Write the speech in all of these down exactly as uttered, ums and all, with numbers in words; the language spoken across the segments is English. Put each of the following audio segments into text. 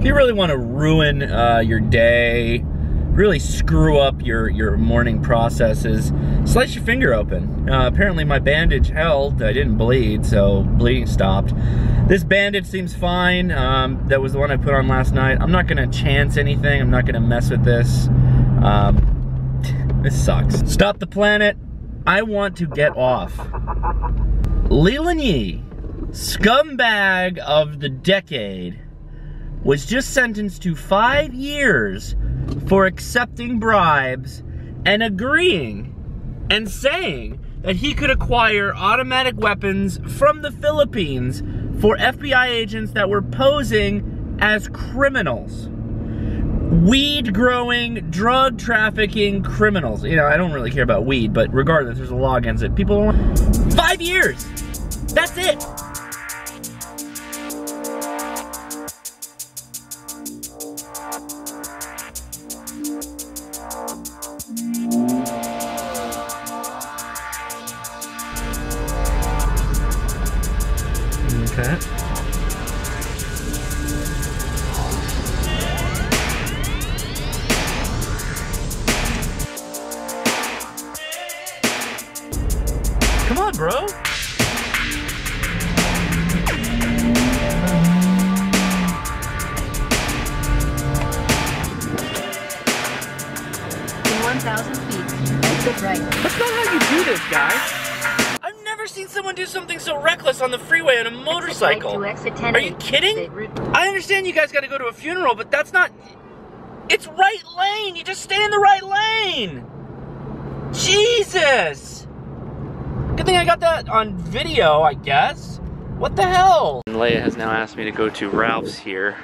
if you really want to ruin uh, your day, really screw up your, your morning processes, slice your finger open. Uh, apparently my bandage held. I didn't bleed, so bleeding stopped. This bandage seems fine. Um, that was the one I put on last night. I'm not gonna chance anything. I'm not gonna mess with this. Um, this sucks. Stop the planet. I want to get off. Leland Yee, scumbag of the decade, was just sentenced to five years for accepting bribes and agreeing and saying that he could acquire automatic weapons from the Philippines for F B I agents that were posing as criminals. Weed growing, drug trafficking criminals. You know, I don't really care about weed, but regardless, there's a law against it. People don't want... Five years! That's it! Okay. Come on, bro. one thousand feet, exit right. That's not how you do this, guys. I've never seen someone do something so reckless on the freeway on a motorcycle. Are you kidding? I understand you guys gotta go to a funeral, but that's not... It's right lane! You just stay in the right lane! Jesus! Good thing I got that on video, I guess. What the hell? Leia has now asked me to go to Ralph's here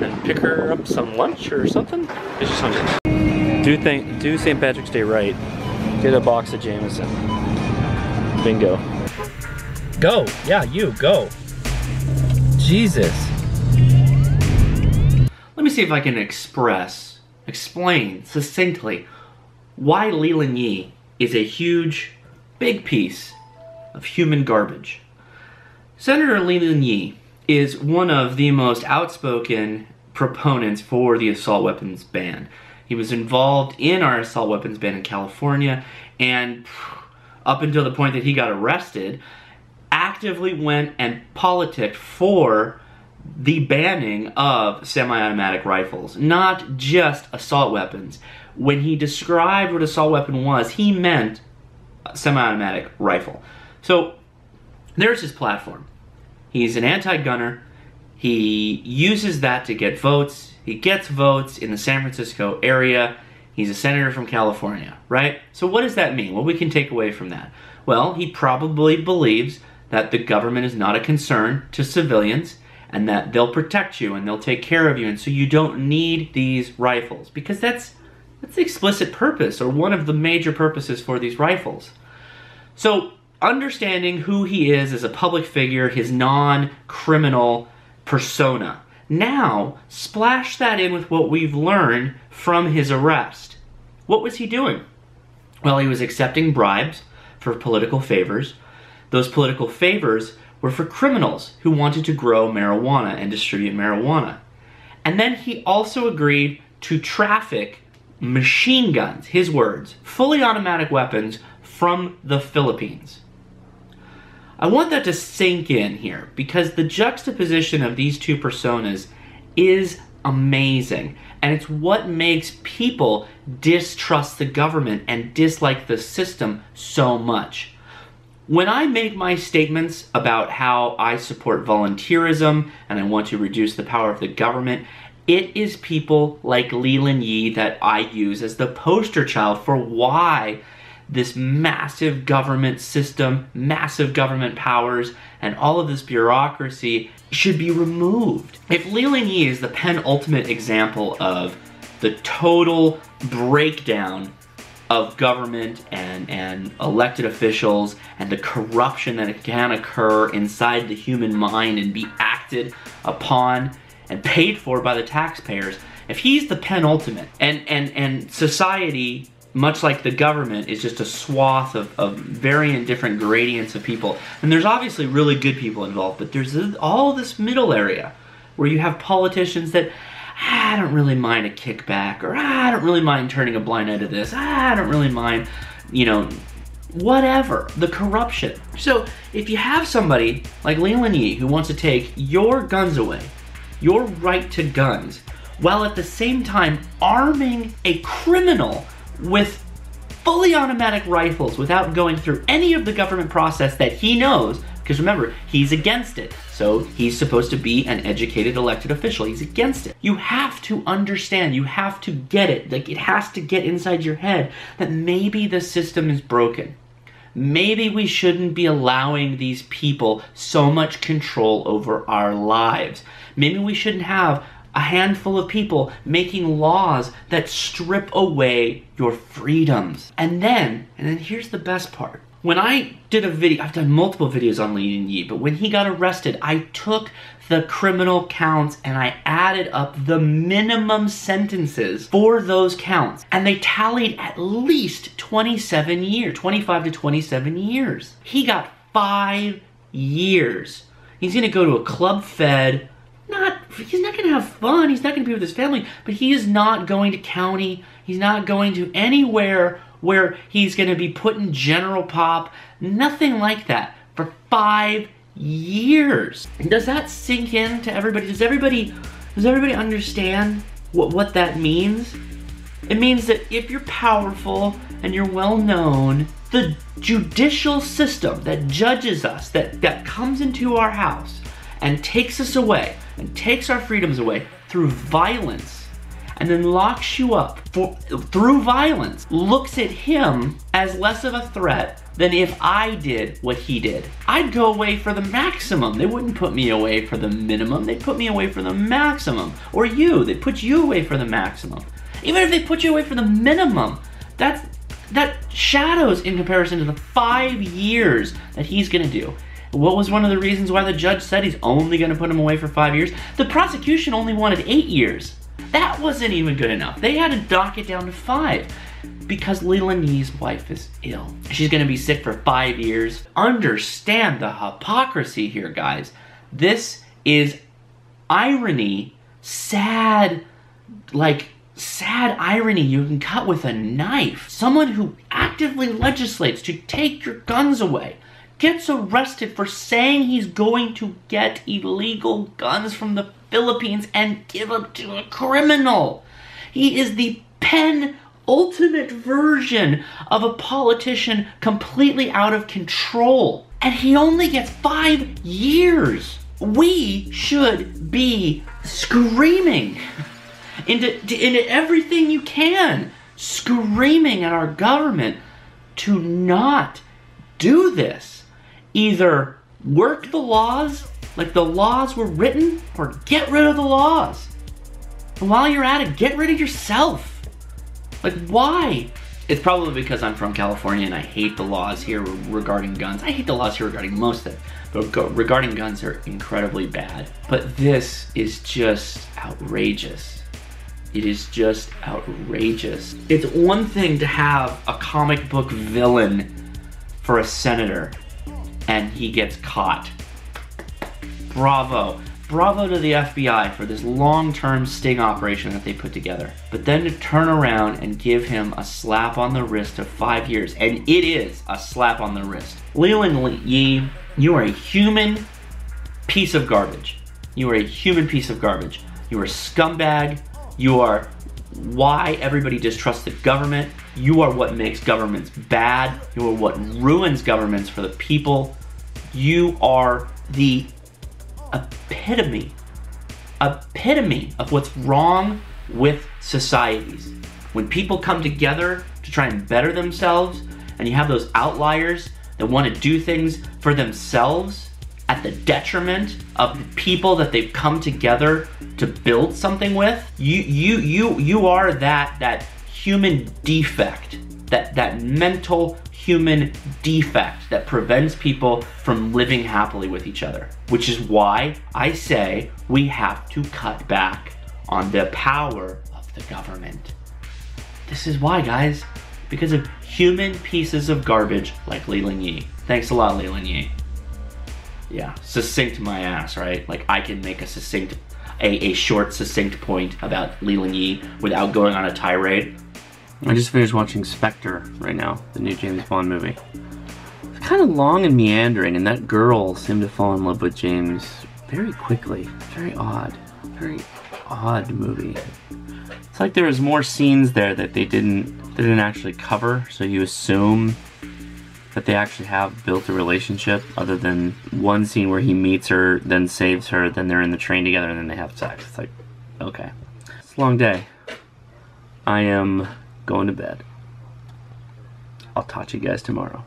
and pick her up some lunch or something. It's just something. Do think, do Saint Patrick's Day right. Get a box of Jameson. Bingo. Go, yeah, you, go. Jesus. Let me see if I can express, explain succinctly why Leland Yee is a huge, big piece of human garbage. Senator Leland Yee is one of the most outspoken proponents for the assault weapons ban. He was involved in our assault weapons ban in California, and up until the point that he got arrested, actively went and politicked for the banning of semi-automatic rifles, not just assault weapons. When he described what assault weapon was, he meant semi-automatic rifle. So there's his platform. He's an anti-gunner. He uses that to get votes. He gets votes in the San Francisco area. He's a senator from California, right? So what does that mean? What we can take away from that? Well, he probably believes that the government is not a concern to civilians and that they'll protect you and they'll take care of you, and so you don't need these rifles, because that's, that's the explicit purpose, or one of the major purposes for these rifles. So understanding who he is as a public figure, his non-criminal persona. Now, splash that in with what we've learned from his arrest. What was he doing? Well, he was accepting bribes for political favors. Those political favors were for criminals who wanted to grow marijuana and distribute marijuana. And then he also agreed to traffic machine guns, his words, fully automatic weapons from the Philippines. I want that to sink in here, because the juxtaposition of these two personas is amazing, and it's what makes people distrust the government and dislike the system so much. When I make my statements about how I support volunteerism and I want to reduce the power of the government, it is people like Leland Yee that I use as the poster child for why this massive government system, massive government powers, and all of this bureaucracy should be removed. If Leland Yee is the penultimate example of the total breakdown of government and, and elected officials and the corruption that can occur inside the human mind and be acted upon and paid for by the taxpayers, if he's the penultimate, and, and, and society, much like the government, is just a swath of, of varying different gradients of people. And there's obviously really good people involved, but there's all this middle area where you have politicians that, I don't really mind a kickback, or I don't really mind turning a blind eye to this, I don't really mind, you know, whatever, the corruption. So if you have somebody like Leland Yee who wants to take your guns away, your right to guns, while at the same time arming a criminal with fully automatic rifles without going through any of the government process that he knows, because remember, he's against it. So he's supposed to be an educated elected official. He's against it. You have to understand, you have to get it. Like, it has to get inside your head that maybe the system is broken. Maybe we shouldn't be allowing these people so much control over our lives. Maybe we shouldn't have a handful of people making laws that strip away your freedoms. And then, and then here's the best part. When I did a video, I've done multiple videos on Leland Yee, but when he got arrested, I took the criminal counts and I added up the minimum sentences for those counts. And they tallied at least twenty-seven years, twenty-five to twenty-seven years. He got five years. He's gonna go to a club-fed, not, he's not gonna have fun, he's not gonna be with his family, but he is not going to county, he's not going to anywhere where he's gonna be put in general pop, nothing like that, for five years. Does that sink in to everybody? Does everybody, does everybody understand what, what that means? It means that if you're powerful and you're well known, the judicial system that judges us, that, that comes into our house and takes us away, and takes our freedoms away through violence, and then locks you up for, through violence, looks at him as less of a threat than if I did what he did. I'd go away for the maximum. They wouldn't put me away for the minimum. They'd put me away for the maximum. Or you, they'd put you away for the maximum. Even if they put you away for the minimum, that's, that shadows in comparison to the five years that he's gonna do. What was one of the reasons why the judge said he's only gonna put him away for five years? The prosecution only wanted eight years. That wasn't even good enough. They had to dock it down to five because Leland Yee's wife is ill. She's gonna be sick for five years. Understand the hypocrisy here, guys. This is irony, sad, like sad irony you can cut with a knife. Someone who actively legislates to take your guns away gets arrested for saying he's going to get illegal guns from the Philippines and give them to a criminal. He is the penultimate version of a politician completely out of control. And he only gets five years. We should be screaming into, into everything you can, screaming at our government to not do this. Either work the laws like the laws were written, or get rid of the laws. And while you're at it, get rid of yourself. Like, why? It's probably because I'm from California and I hate the laws here regarding guns. I hate the laws here regarding most things, but regarding guns are incredibly bad. But this is just outrageous. It is just outrageous. It's one thing to have a comic book villain for a senator, and he gets caught. Bravo. Bravo to the F B I for this long-term sting operation that they put together. But then to turn around and give him a slap on the wrist of five years, and it is a slap on the wrist. Leland Yee, you are a human piece of garbage. You are a human piece of garbage. You are a scumbag. You are why everybody distrusts the government. You are what makes governments bad. You are what ruins governments for the people. You are the epitome, epitome of what's wrong with societies. When people come together to try and better themselves, and you have those outliers that want to do things for themselves at the detriment of the people that they've come together to build something with, you you you you are that that human defect, that that mental human defect that prevents people from living happily with each other, which is why I say we have to cut back on the power of the government. This is why, guys, because of human pieces of garbage like Leland Yee. Thanks a lot, Leland Yee. Yeah, succinct my ass, right? Like, I can make a succinct, a, a short, succinct point about Leland Yee without going on a tirade. I just finished watching Spectre right now, the new James Bond movie. It's kind of long and meandering, and that girl seemed to fall in love with James very quickly. Very odd. Very odd movie. It's like there was more scenes there that they didn't they didn't actually cover, so you assume that they actually have built a relationship, other than one scene where he meets her, then saves her, then they're in the train together, and then they have sex. It's like, okay. It's a long day. I am going to bed. I'll talk to you guys tomorrow.